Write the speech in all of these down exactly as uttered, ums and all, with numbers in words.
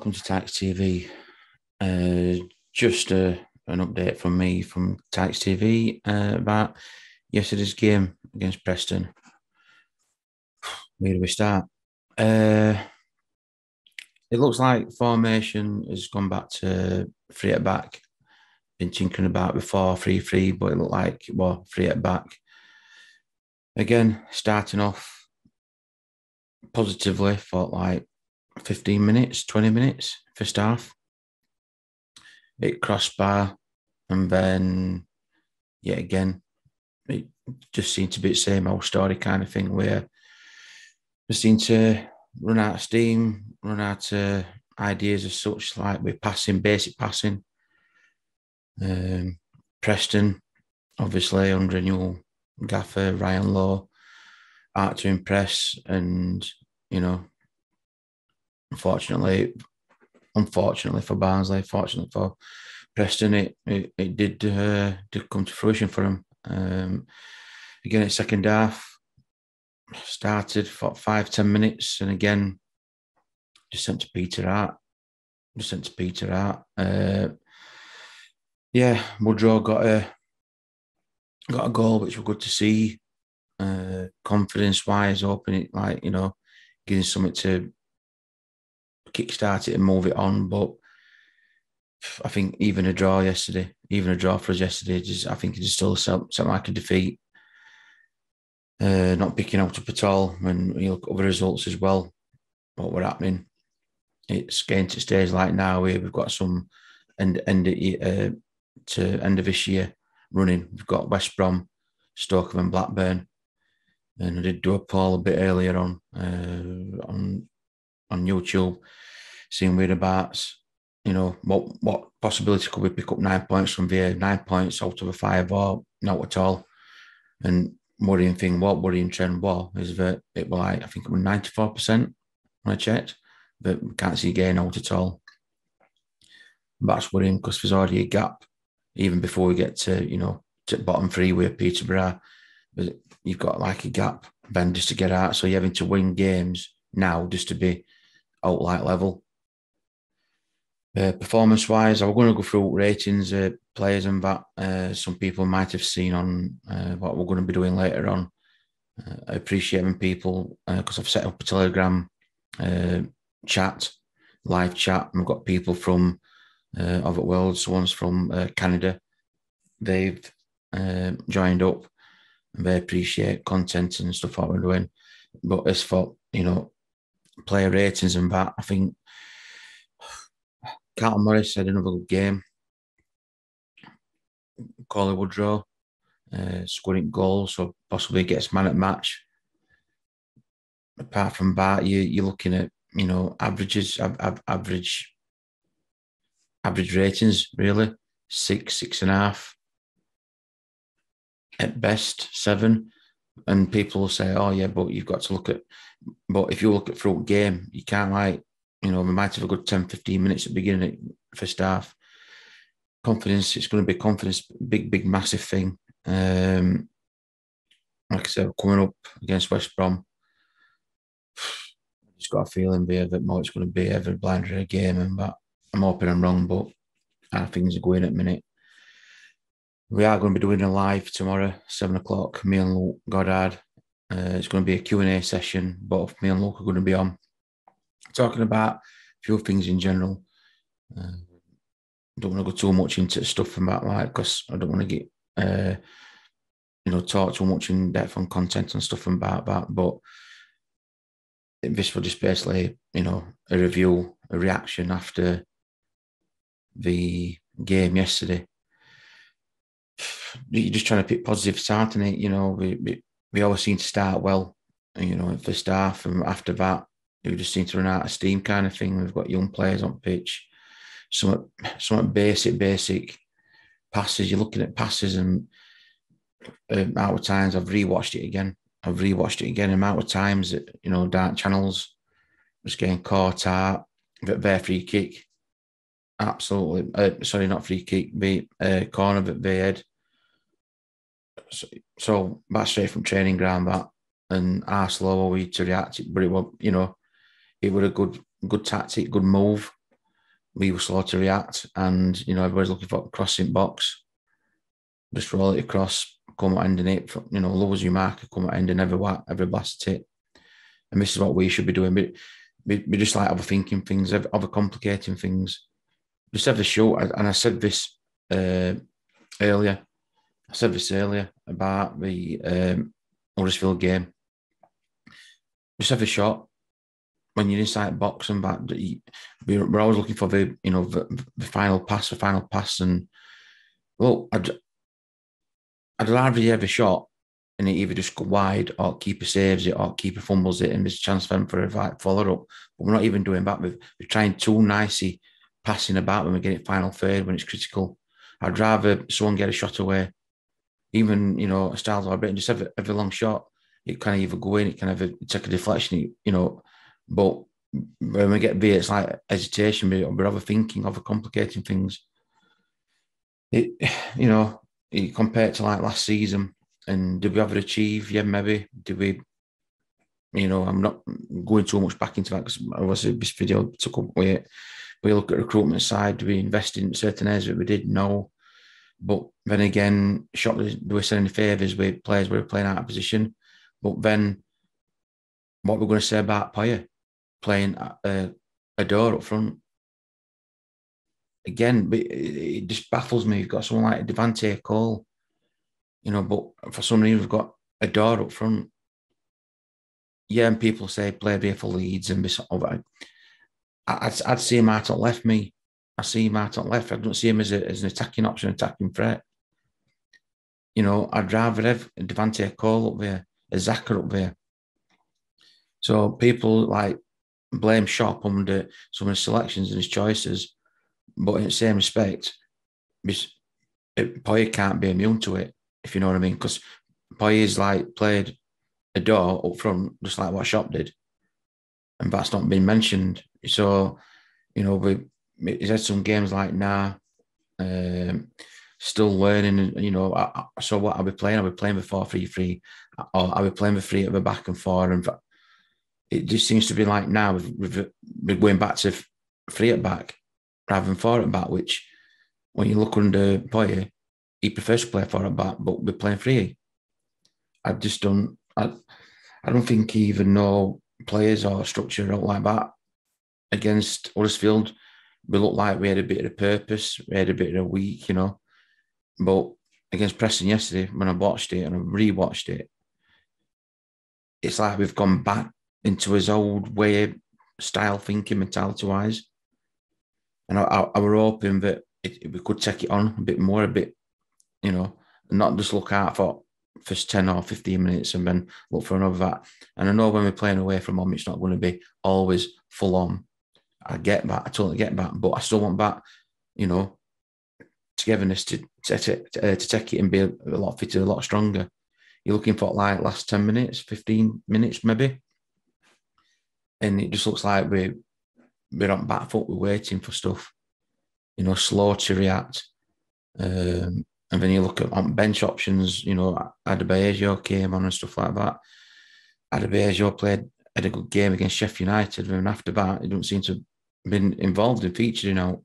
welcome to Tykes T V. Uh, just a, an update from me from Tykes T V uh, about yesterday's game against Preston. Where do we start? Uh, it looks like formation has gone back to three at back. Been tinkering about before three three, but it looked like it was three at back. Again, starting off positively, felt like fifteen minutes, twenty minutes, first half. It crossed bar, and then, yet again, it just seemed to be the same old story kind of thing where we seemed to run out of steam, run out of ideas as such, like we're passing, basic passing. Um, Preston, obviously, under a new gaffer, Ryan Lowe, art to impress, and, you know, Unfortunately, unfortunately for Barnsley, fortunately for Preston, it it, it did uh, did come to fruition for them. Um, again, it's second half, started for five ten minutes, and again, just sent to Peter Hart, just sent to Peter Hart. Uh, yeah, Woodrow got a got a goal, which was good to see. Uh, confidence wise, opening it like you know, giving something to kickstart it and move it on, but I think even a draw yesterday, even a draw for us yesterday, just I think it just still sounded like a defeat. Uh, not picking out up at all, and you look at other results as well. What were happening? It's getting to stage like now where we've got some end end uh, to end of this year running. We've got West Brom, Stoke, and Blackburn, and I did do a poll a bit earlier on uh, on. on YouTube, seeing whereabouts, you know, what what possibility could we pick up nine points from there, nine points out of a five or not at all. And worrying thing, what worrying trend was, is that it was like, I think it was ninety-four percent when I checked, but we can't see gain out at all. That's worrying because there's already a gap, even before we get to, you know, to bottom three with Peterborough, you've got like a gap then just to get out. So you're having to win games now just to be out light level. Uh, performance wise, I was going to go through ratings, uh, players, and that. Uh, some people might have seen on uh, what we're going to be doing later on. Uh, I appreciate when people, because uh, I've set up a Telegram uh, chat, live chat, and we've got people from uh, other worlds, one's from uh, Canada. They've uh, joined up and they appreciate content and stuff that we're doing. But as for, you know, player ratings and that, I think Carlton Morris had another good game. Coley Woodrow uh, scoring goals, so possibly gets man at match. Apart from that, you, you're looking at, you know, averages, av av average, average ratings, really. Six, six and a half. At best, seven. And people will say, oh, yeah, but you've got to look at, but if you look at throughout game, you can't, like, you know, we might have a good ten, fifteen minutes at the beginning of first half. Confidence, it's going to be confidence, big, big, massive thing. Um, like I said, coming up against West Brom, I've just got a feeling there that more it's going to be every blinder of a game, and that I'm hoping I'm wrong, but how things are going at the minute. We are going to be doing a live tomorrow, seven o'clock, me and Luke Goddard. Uh, it's going to be a Q and A session, but me and Luke are going to be on, talking about a few things in general. Uh, don't want to go too much into stuff from that, like, because I don't want to get, uh, you know, talk too much in depth on content and stuff about that, but this will just basically, you know, a review, a reaction after the game yesterday. You're just trying to pick positive start in it, you know. We, we we always seem to start well, you know, in first half, and after that, we just seem to run out of steam, kind of thing. We've got young players on pitch, some somewhat basic, basic passes. You're looking at passes, and uh, amount of times I've rewatched it again. I've rewatched it again. Amount of times that, you know, dark channels was getting caught out. Their free kick, absolutely. Uh, sorry, not free kick. The uh, corner that they had. So, so that's straight from training ground, that, and how slow were we to react? But it was, you know, it was a good, good tactic, good move, we were slow to react, and you know everybody's looking for crossing box. Just roll it across, come at ending it. You know, low as you mark, come at ending every whack, every blast at it. And this is what we should be doing. We, we, we just like overthinking things, overcomplicating things. Just have the show. And I said this uh, earlier. I said this earlier about the um, Huddersfield game. Just have a shot. When you're inside box and back, we're always looking for the you know the, the final pass, the final pass. And look, I'd I'd rather you have a shot and it either just go wide, or keeper saves it, or keeper fumbles it, and there's a chance for them for a follow up. But we're not even doing that. We're trying too nicey passing about when we get it final third when it's critical. I'd rather someone get a shot away, even you know a style or a bit, and just have a, have a long shot. It can either go in, it can either take a deflection, you know. But when we get there, it's like hesitation. We're overthinking, overcomplicating things. It, you know, it, compared to like last season, and did we overachieve? Yeah, maybe. Did we? You know, I'm not going too much back into that because obviously this video took up weight. We look at recruitment side. Do we invest in certain areas that we did? No. But then again, shot, do we send any favours with players where we're playing out of position? But then, what we're going to say about Poyer playing a, a door up front. Again, it just baffles me. You've got someone like Devante Cole, you know, but for some reason we've got a door up front. Yeah, and people say play there for Leeds and this other. I'd, I'd see him out on left, me. I see him out on left. I don't see him as, a, as an attacking option, attacking threat. You know, I'd rather have Devante Cole up there, a Zaka up there. So people like blame Schopp under some of his selections and his choices, but in the same respect, Poyer can't be immune to it, if you know what I mean, because Poyer's like played a door up front, just like what Schopp did, and that's not been mentioned. So, you know, we, he's had some games like, nah, um, still learning, and you know, I, I, so what, I'll be playing, I'll be playing with four three three, or I'll be playing with three at the back and four, and it just seems to be like now we're going back to three at back rather than four at back, which when you look under Poyer, he prefers to play four at back, but we're playing three. I just don't, I, I don't think he even know players or structure out like that. Against Huddersfield, we looked like we had a bit of purpose, we had a bit of a week, you know. But against Preston yesterday, when I watched it and I rewatched it, it's like we've gone back into his old way of style thinking, mentality-wise. And I, I, I were hoping that it, it, we could take it on a bit more, a bit, you know, and not just look out for first ten or fifteen minutes and then look for another that. And I know when we're playing away from home, it's not going to be always full-on. I get that. I totally get that. But I still want that, you know, togetherness to, to, to, uh, to take it and be a lot fitter, a lot stronger. You're looking for, like, last ten minutes, fifteen minutes maybe. And it just looks like we're, we're on back foot, we're waiting for stuff, you know, slow to react. Um, and then you look at on bench options, you know, Adebayo came on and stuff like that. Adebayo played, had a good game against Sheffield United, and after that, he didn't seem to have been involved in featuring out.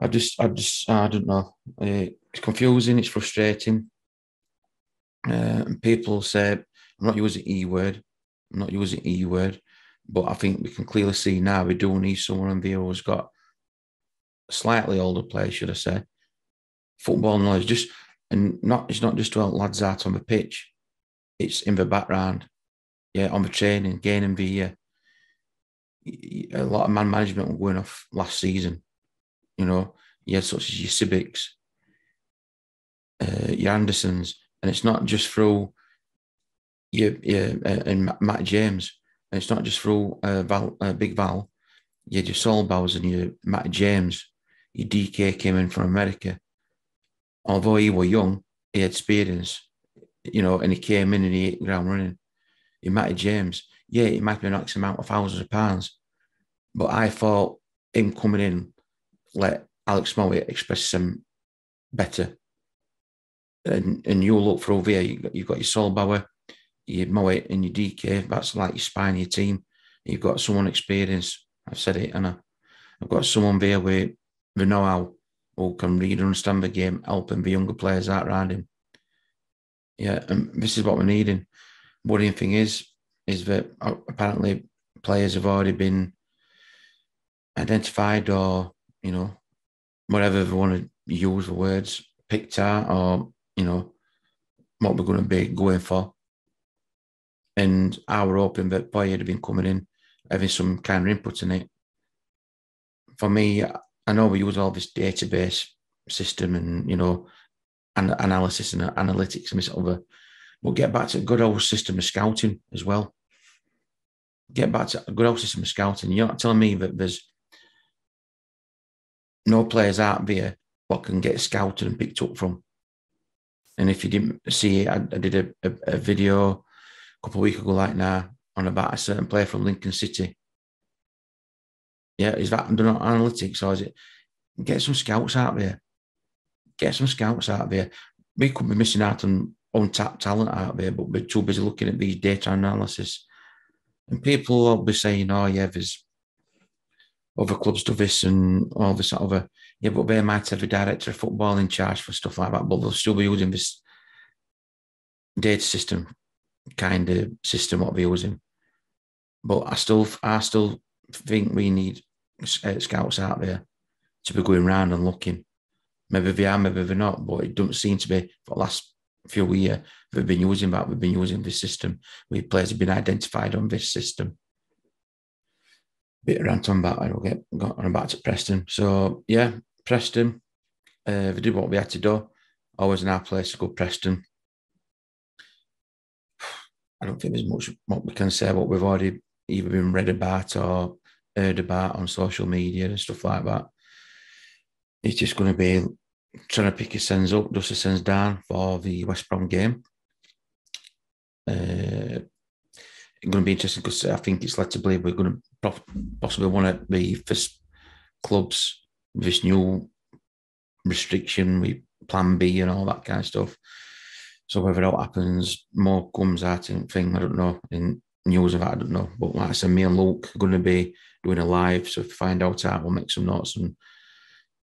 I just, I just, I don't know. It's confusing, it's frustrating. Uh, and people say, I'm not using the E word, I'm not using the E word, but I think we can clearly see now we do need someone in there who's got slightly older players, should I say, football knowledge. Just and not it's not just to help lads out on the pitch; it's in the background, yeah, on the training, gaining the uh, a lot of man management were going off last season. You know, you had such as your Sibics, uh, your Andersons, and it's not just through. Yeah, yeah, and Matt James, and it's not just through uh, Val, uh, Big Val. You had your Solbauers and your Matt James. Your D K came in from America. Although he was young, he had experience, you know, and he came in and he hit the ground running. Your Matt James, yeah, it might be an X amount of thousands of pounds, but I thought him coming in let Alex Motley express some better. And and you look through there, you got, you've got your Solbauer, your Moet and your D K, that's like your spine of your team. You've got someone experienced. I've said it, and I, I've got someone there where we know how, or can read and understand the game, helping the younger players out around him. Yeah, and this is what we're needing. Worrying thing is, is that apparently players have already been identified, or, you know, whatever they want to use the words, picked out, or, you know, what we're going to be going for. And I were hoping that Poyer had been coming in, having some kind of input in it. For me, I know we use all this database system and, you know, and analysis and analytics and this other. We'll get back to a good old system of scouting as well. Get back to a good old system of scouting. You're not telling me that there's no players out there what can get scouted and picked up from. And if you didn't see it, I, I did a, a, a video a couple of weeks ago like now on about a certain player from Lincoln City. Yeah, is that done on analytics, or is it get some scouts out there? Get some scouts out there. We could be missing out on untapped talent out there, but we're too busy looking at these data analysis. And people will be saying, oh, yeah, there's other clubs do this and all this other. Yeah, but they might have a director of football in charge for stuff like that, but they'll still be using this data system, kind of system what they're using. But I still, I still think we need scouts out there to be going round and looking. Maybe they are, maybe they're not, but it doesn't seem to be for the last few years they've been using that. We've been using this system. We players have been identified on this system. Bit of rant on that, and we'll get got on back to Preston. So yeah, Preston, uh, we did what we had to do. Always in our place to go Preston. I don't think there's much what we can say, what we've already either been read about or heard about on social media and stuff like that. It's just going to be trying to pick his sends up, dust his sends down for the West Brom game. Uh, it's going to be interesting because I think it's led to believe we're going to possibly one of the first clubs with this new restriction, with Plan B and all that kind of stuff. So whether that happens, more comes out and thing, I don't know, in news of that, I don't know. But like I said, me and Luke are going to be doing a live, so if you find out, out we'll make some notes and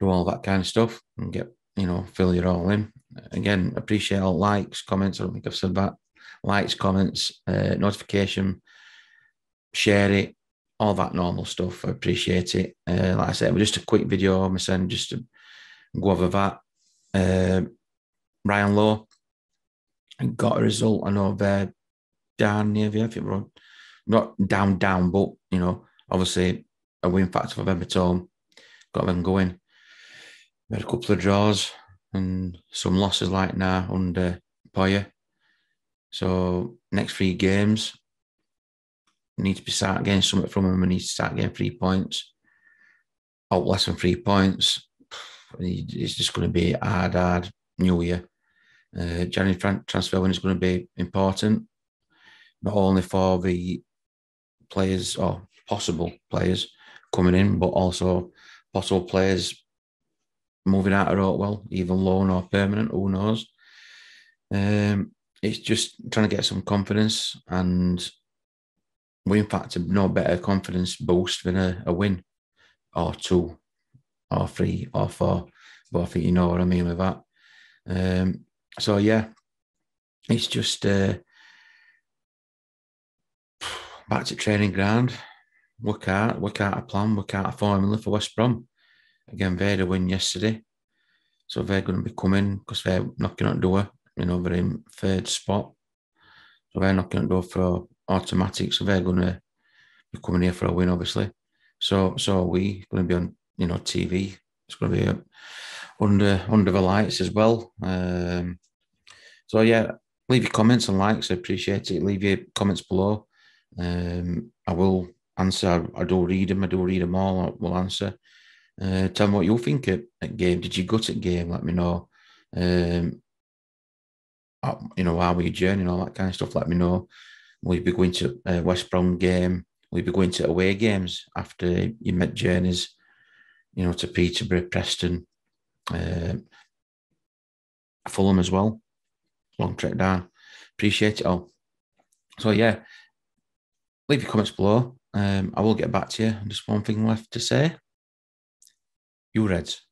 do all that kind of stuff and get, you know, fill it all in. Again, appreciate all likes, comments. I don't think I've said that. Likes, comments, uh, notification, share it, all that normal stuff. I appreciate it. Uh, like I said, we're just a quick video on my send just to go over that. Uh, Ryan Lowe got a result. I know they're down near the, I think we're not down, down, but, you know, obviously a win factor for them at home. Got them going. We had a couple of draws and some losses like now under Poyer. So next three games, we need to be start getting something from him. We need to start getting three points. Out less than three points. It's just going to be a hard, hard new year. Uh, January transfer window is going to be important, not only for the players or possible players coming in, but also possible players moving out of Oakwell, either loan or permanent, who knows. Um, it's just trying to get some confidence, and we, in fact, have no better confidence boost than a, a win or two or three or four. But I think you know what I mean with that. Um, so, yeah, it's just uh, back to training ground. Work out, work out a plan, work out a formula for West Brom. Again, they had a win yesterday, so they're going to be coming because they're knocking on the door. You know, they're in third spot, so they're knocking on the door for automatic. So they're going to be coming here for a win, obviously. So, so we going to be on, you know, T V. It's going to be under under the lights as well. Um, so yeah, leave your comments and likes. I appreciate it. Leave your comments below. Um, I will answer. I do read them. I do read them all. I will answer. Uh, tell me what you think at, at game. Did you gut at game? Let me know. Um, you know, how were you journeying? All that kind of stuff. Let me know. Will you be going to uh, West Brom game? Will you be going to away games after you met journeys? You know, to Peterborough, Preston, uh, Fulham as well. Long trek down. Appreciate it all. So yeah, leave your comments below. Um, I will get back to you. Just one thing left to say. Your Reds.